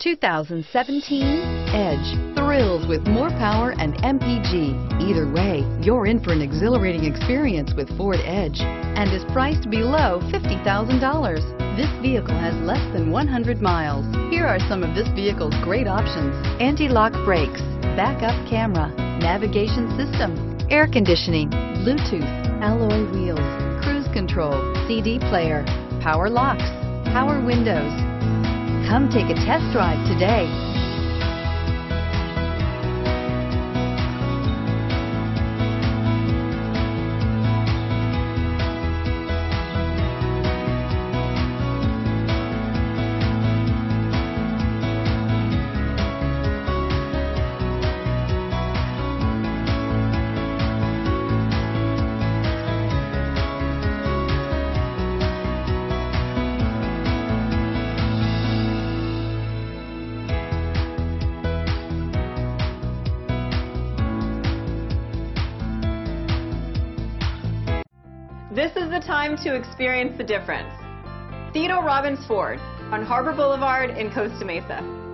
2017 Edge thrills with more power and MPG. Either way, you're in for an exhilarating experience with Ford Edge and is priced below $50,000. This vehicle has less than 100 miles. Here are some of this vehicle's great options: anti-lock brakes, backup camera, navigation system, air conditioning, Bluetooth, alloy wheels, cruise control, CD player, power locks, power windows. Come take a test drive today. This is the time to experience the difference. Theodore Robins Ford on Harbor Boulevard in Costa Mesa.